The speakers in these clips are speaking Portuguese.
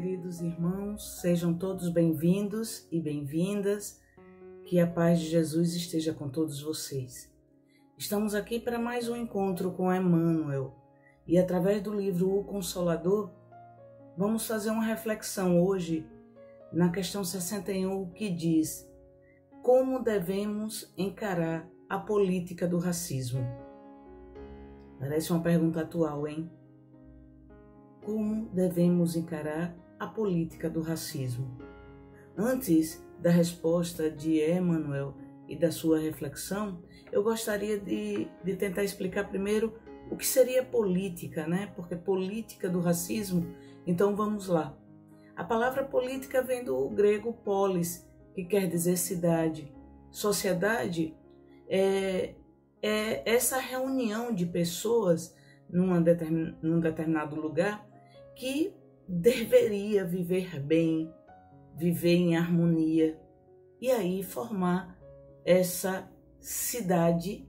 queridos irmãos, sejam todos bem-vindos e bem-vindas, que a paz de Jesus esteja com todos vocês. Estamos aqui para mais um encontro com Emmanuel e através do livro O Consolador, vamos fazer uma reflexão hoje na questão 61, que diz: como devemos encarar a política do racismo? Parece uma pergunta atual, hein? Como devemos encarar a política do racismo? Antes da resposta de Emmanuel e da sua reflexão, eu gostaria de tentar explicar primeiro o que seria política, né? Porque política do racismo, então vamos lá. A palavra política vem do grego polis, que quer dizer cidade. Sociedade é essa reunião de pessoas num determinado lugar que deveria viver bem, viver em harmonia e aí formar essa cidade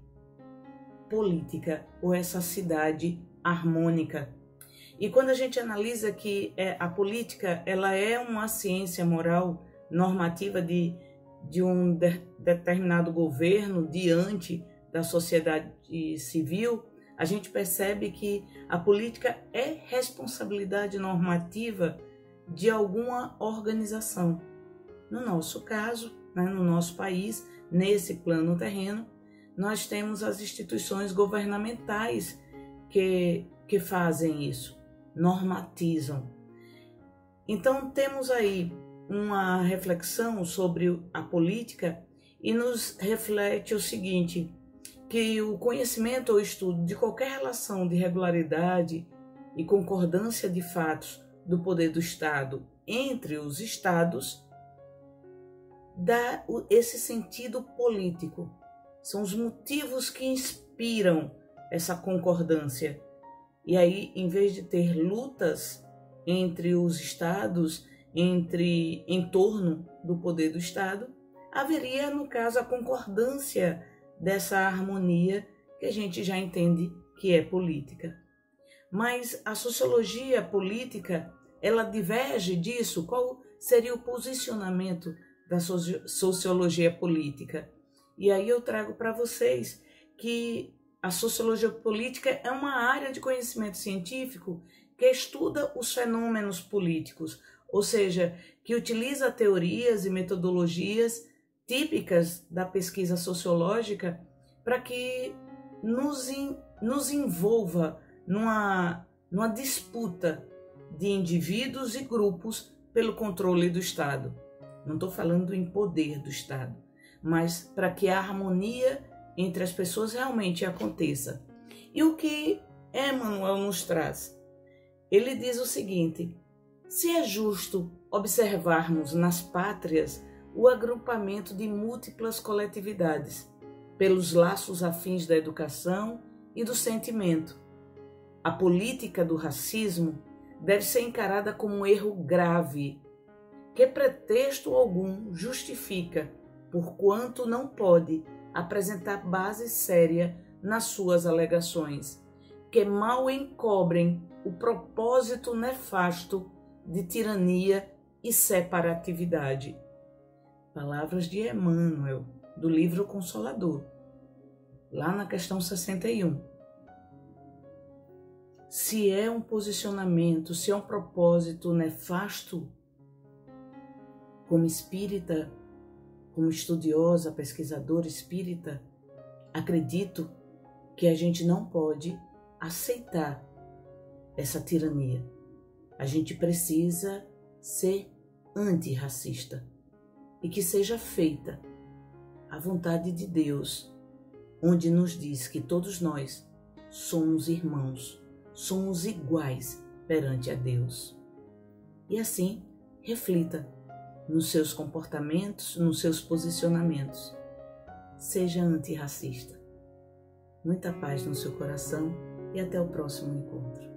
política ou essa cidade harmônica. E quando a gente analisa que a política ela é uma ciência moral normativa de um determinado governo diante da sociedade civil, a gente percebe que a política é responsabilidade normativa de alguma organização. No nosso caso, né, no nosso país, nesse plano terreno, nós temos as instituições governamentais que fazem isso, normatizam. Então temos aí uma reflexão sobre a política e nos reflete o seguinte, que o conhecimento ou estudo de qualquer relação de regularidade e concordância de fatos do poder do Estado entre os Estados dá esse sentido político. São os motivos que inspiram essa concordância. E aí, em vez de ter lutas entre os Estados, em torno do poder do Estado, haveria, no caso, a concordância dessa harmonia que a gente já entende que é política. Mas a sociologia política, ela diverge disso. Qual seria o posicionamento da sociologia política? E aí eu trago para vocês que a sociologia política é uma área de conhecimento científico que estuda os fenômenos políticos, ou seja, que utiliza teorias e metodologias típicas da pesquisa sociológica para que nos envolva numa disputa de indivíduos e grupos pelo controle do Estado. Não estou falando em poder do Estado, mas para que a harmonia entre as pessoas realmente aconteça. E o que Emmanuel nos traz? Ele diz o seguinte: se é justo observarmos nas pátrias o agrupamento de múltiplas coletividades, pelos laços afins da educação e do sentimento, a política do racismo deve ser encarada como um erro grave, que pretexto algum justifica, porquanto não pode apresentar base séria nas suas alegações, que mal encobrem o propósito nefasto de tirania e separatividade. Palavras de Emmanuel, do livro Consolador, lá na questão 61. Se é um posicionamento, se é um propósito nefasto, como espírita, como estudiosa, pesquisadora espírita, acredito que a gente não pode aceitar essa tirania. A gente precisa ser antirracista. E que seja feita a vontade de Deus, onde nos diz que todos nós somos irmãos, somos iguais perante a Deus. E assim, reflita nos seus comportamentos, nos seus posicionamentos. Seja antirracista. Muita paz no seu coração e até o próximo encontro.